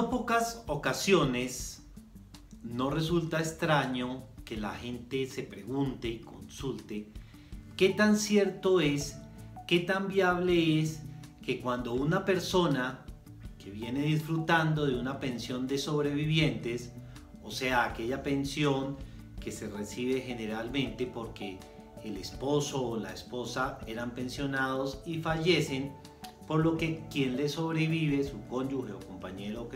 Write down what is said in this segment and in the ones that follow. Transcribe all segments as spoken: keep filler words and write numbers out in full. no pocas ocasiones no resulta extraño que la gente se pregunte y consulte qué tan cierto es, qué tan viable es que cuando una persona que viene disfrutando de una pensión de sobrevivientes, o sea, aquella pensión que se recibe generalmente porque el esposo o la esposa eran pensionados y fallecen, por lo que quien le sobrevive, su cónyuge o compañero o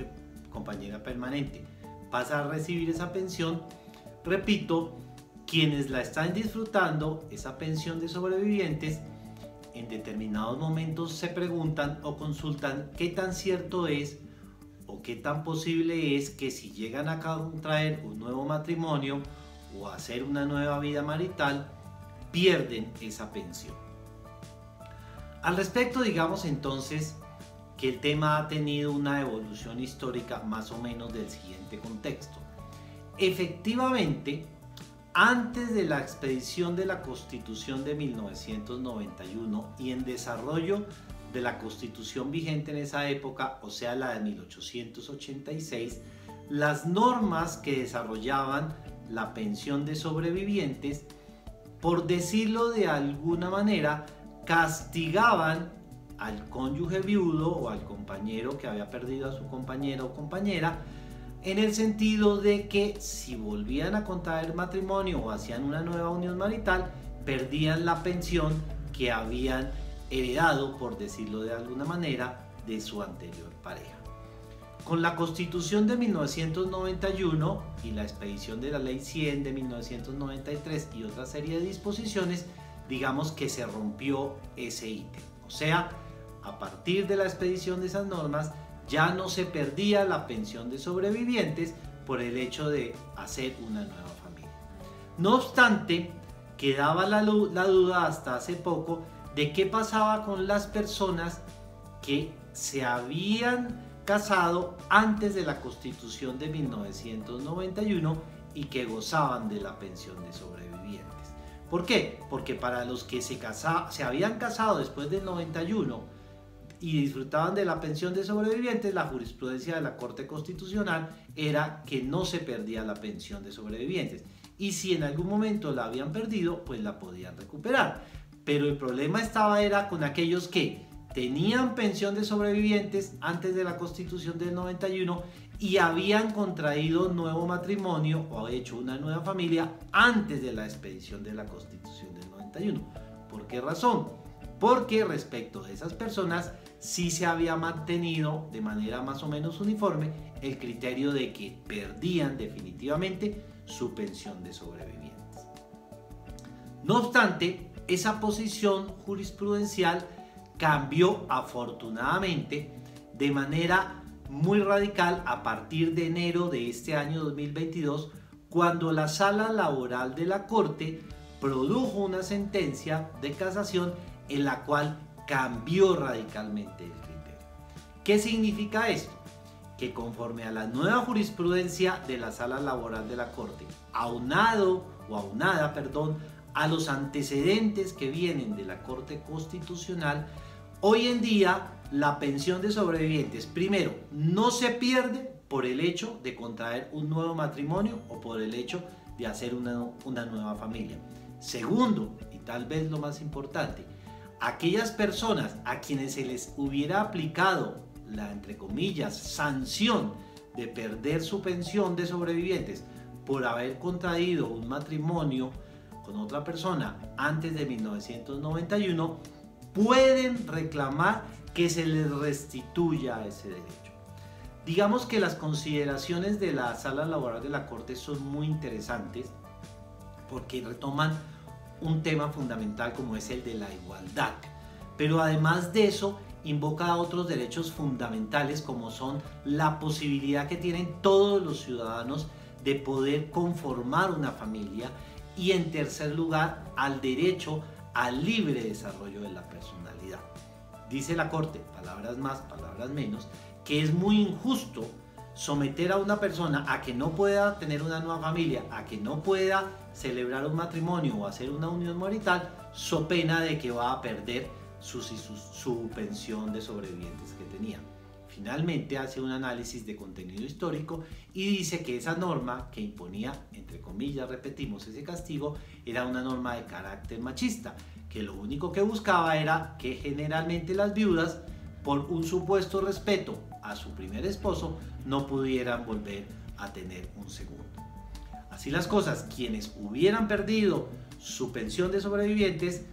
compañera permanente, pasa a recibir esa pensión. Repito, quienes la están disfrutando, esa pensión de sobrevivientes, en determinados momentos se preguntan o consultan qué tan cierto es o qué tan posible es que si llegan a contraer un nuevo matrimonio o a hacer una nueva vida marital, pierden esa pensión. Al respecto, digamos entonces que el tema ha tenido una evolución histórica más o menos del siguiente contexto. Efectivamente, antes de la expedición de la Constitución de mil novecientos noventa y uno y en desarrollo de la Constitución vigente en esa época, o sea la de mil ochocientos ochenta y seis, las normas que desarrollaban la pensión de sobrevivientes, por decirlo de alguna manera, castigaban al cónyuge viudo o al compañero que había perdido a su compañero o compañera, en el sentido de que si volvían a contraer matrimonio o hacían una nueva unión marital, perdían la pensión que habían heredado, por decirlo de alguna manera, de su anterior pareja. Con la Constitución de mil novecientos noventa y uno y la expedición de la Ley cien de mil novecientos noventa y tres y otra serie de disposiciones, digamos que se rompió ese ítem. O sea, a partir de la expedición de esas normas, ya no se perdía la pensión de sobrevivientes por el hecho de hacer una nueva familia. No obstante, quedaba la, la duda hasta hace poco de qué pasaba con las personas que se habían casado antes de la Constitución de mil novecientos noventa y uno y que gozaban de la pensión de sobrevivientes. ¿Por qué? Porque para los que se, casa, se habían casado después del noventa y uno y disfrutaban de la pensión de sobrevivientes, la jurisprudencia de la Corte Constitucional era que no se perdía la pensión de sobrevivientes. Y si en algún momento la habían perdido, pues la podían recuperar. Pero el problema estaba era con aquellos que tenían pensión de sobrevivientes antes de la Constitución del noventa y uno y habían contraído nuevo matrimonio o hecho una nueva familia antes de la expedición de la Constitución del noventa y uno. ¿Por qué razón? Porque respecto de esas personas sí se había mantenido de manera más o menos uniforme el criterio de que perdían definitivamente su pensión de sobrevivientes. No obstante, esa posición jurisprudencial cambió afortunadamente de manera muy radical a partir de enero de este año dos mil veintidós, cuando la Sala Laboral de la Corte produjo una sentencia de casación en la cual cambió radicalmente el criterio. ¿Qué significa esto? Que conforme a la nueva jurisprudencia de la Sala Laboral de la Corte, aunado o aunada, perdón, a los antecedentes que vienen de la Corte Constitucional, hoy en día la pensión de sobrevivientes, primero, no se pierde por el hecho de contraer un nuevo matrimonio o por el hecho de hacer una, una nueva familia. Segundo, y tal vez lo más importante, aquellas personas a quienes se les hubiera aplicado la, entre comillas, sanción de perder su pensión de sobrevivientes por haber contraído un matrimonio con otra persona antes de mil novecientos noventa y uno, pueden reclamar que se les restituya ese derecho. Digamos que las consideraciones de la Sala Laboral de la Corte son muy interesantes porque retoman un tema fundamental como es el de la igualdad, pero además de eso invoca a otros derechos fundamentales como son la posibilidad que tienen todos los ciudadanos de poder conformar una familia y, en tercer lugar, al derecho al libre desarrollo de la personalidad. Dice la Corte, palabras más, palabras menos, que es muy injusto someter a una persona a que no pueda tener una nueva familia, a que no pueda celebrar un matrimonio o hacer una unión marital, so pena de que va a perder su, su, su pensión de sobrevivientes que tenía. finalmente hace un análisis de contenido histórico y dice que esa norma que imponía, entre comillas, repetimos, ese castigo, era una norma de carácter machista, que lo único que buscaba era que generalmente las viudas, por un supuesto respeto a su primer esposo, no pudieran volver a tener un segundo. Así las cosas, quienes hubieran perdido su pensión de sobrevivientes,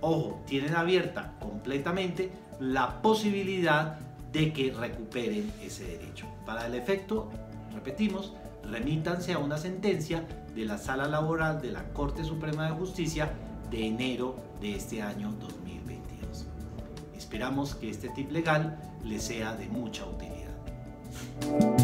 ojo, tienen abierta completamente la posibilidad de que recuperen ese derecho. Para el efecto, repetimos, remítanse a una sentencia de la Sala Laboral de la Corte Suprema de Justicia de enero de este año dos mil veintidós. Esperamos que este tip legal les sea de mucha utilidad.